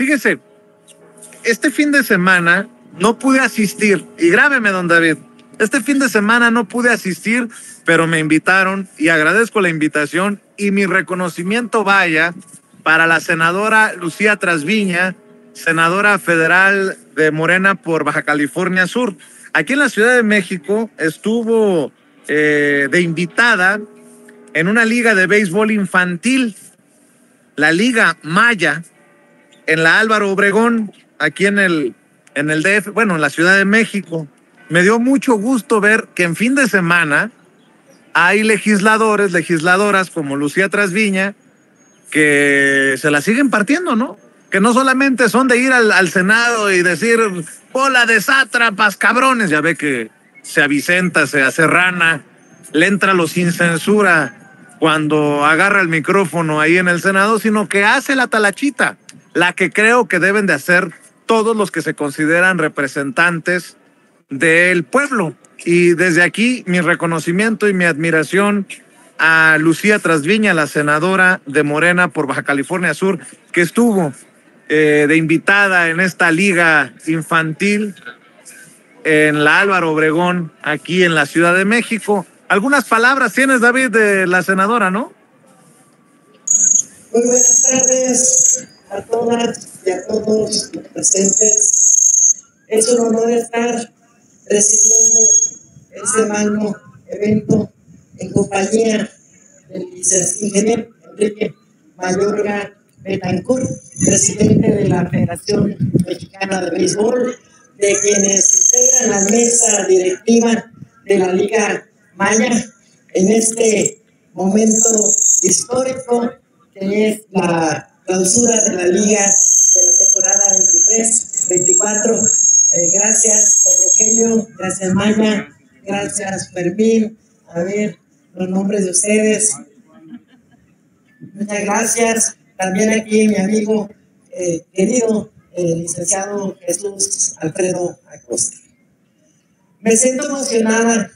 Fíjese, este fin de semana no pude asistir, y grábeme, don David, este fin de semana no pude asistir, pero me invitaron y agradezco la invitación, y mi reconocimiento vaya para la senadora Lucía Trasviña, senadora federal de Morena por Baja California Sur. Aquí en la Ciudad de México estuvo de invitada en una liga de béisbol infantil, la Liga Maya, en la Álvaro Obregón, aquí en el DF, bueno, en la Ciudad de México. Me dio mucho gusto ver que en fin de semana hay legisladores, legisladoras como Lucía Trasviña, que se la siguen partiendo, ¿no? Que no solamente son de ir al Senado y decir, bola de sátrapas, cabrones. Ya ve que se avicenta, se hace rana, le entra lo sin censura cuando agarra el micrófono ahí en el Senado, sino que hace la talachita, la que creo que deben de hacer todos los que se consideran representantes del pueblo. Y desde aquí mi reconocimiento y mi admiración a Lucía Trasviña, la senadora de Morena por Baja California Sur, que estuvo de invitada en esta liga infantil en la Álvaro Obregón, aquí en la Ciudad de México. Algunas palabras tienes, David, de la senadora, ¿no? Muy buenas tardes a todas y a todos los presentes. Es un honor estar recibiendo este magno evento en compañía del ingeniero Enrique Mayorga Betancourt, presidente de la Federación Mexicana de Béisbol, de quienes integran la mesa directiva de la Liga Maya en este momento histórico que es la clausura de la Liga de la temporada 23-24. Gracias, Rogelio, gracias, Maya, gracias, Fermín. A ver, los nombres de ustedes. Muchas gracias. También aquí mi amigo querido, licenciado Jesús Alfredo Acosta. Me siento emocionada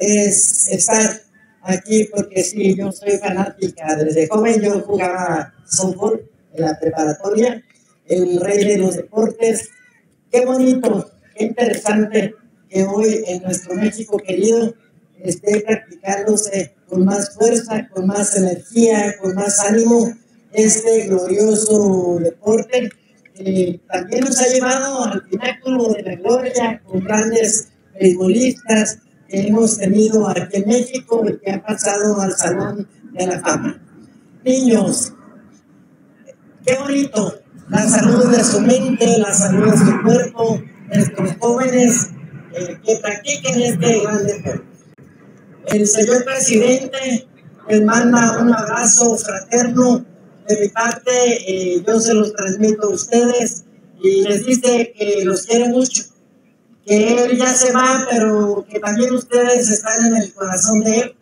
estar aquí porque sí, yo soy fanática. Desde joven yo jugaba softball en la preparatoria, el rey de los deportes. Qué bonito, qué interesante que hoy en nuestro México querido esté practicándose con más fuerza, con más energía, con más ánimo este glorioso deporte que también nos ha llevado al pináculo de la gloria con grandes beisbolistas que hemos tenido aquí en México y que han pasado al Salón de la Fama. Niños, qué bonito, la salud de su mente, la salud de su cuerpo, nuestros jóvenes que practiquen este gran deporte. El señor presidente les manda un abrazo fraterno de mi parte, yo se los transmito a ustedes y les dice que los quiere mucho, que él ya se va, pero que también ustedes están en el corazón de él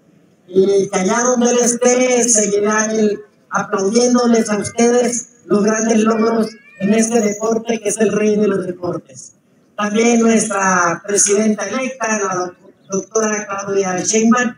y que allá donde él esté seguirá él aplaudiéndoles a ustedes los grandes logros en este deporte que es el rey de los deportes. También nuestra presidenta electa, la doctora Claudia Sheinbaum,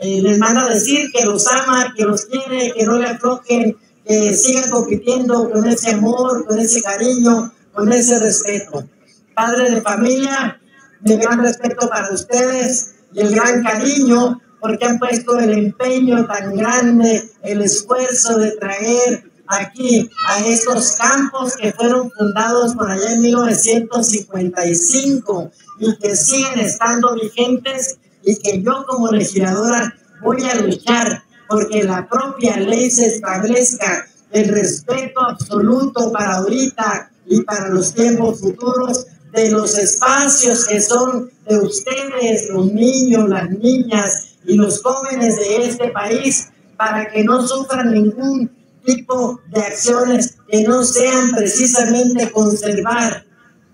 les manda decir que los ama, que los quiere, que no le aflojen, que sigan compitiendo con ese amor, con ese cariño, con ese respeto. Padres de familia, mi gran respeto para ustedes y el gran cariño porque han puesto el empeño tan grande, el esfuerzo de traer aquí a estos campos que fueron fundados por allá en 1955 y que siguen estando vigentes y que yo como legisladora voy a luchar porque la propia ley se establezca el respeto absoluto para ahorita y para los tiempos futuros de los espacios que son de ustedes, los niños, las niñas y los jóvenes de este país para que no sufran ningún tipo de acciones que no sean precisamente conservar,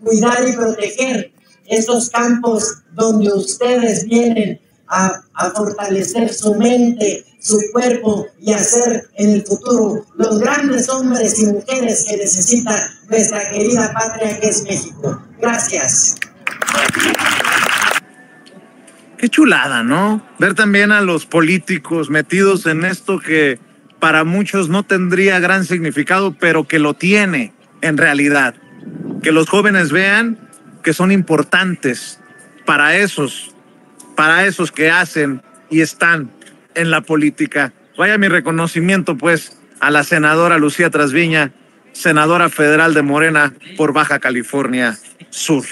cuidar y proteger estos campos donde ustedes vienen a fortalecer su mente, su cuerpo y hacer en el futuro los grandes hombres y mujeres que necesita nuestra querida patria que es México. Gracias. Qué chulada, ¿no? Ver también a los políticos metidos en esto que para muchos no tendría gran significado, pero que lo tiene. en realidad. Que los jóvenes vean que son importantes para esos que hacen y están en la política. Vaya mi reconocimiento, pues, a la senadora Lucía Trasviña, senadora federal de Morena por Baja California Sur.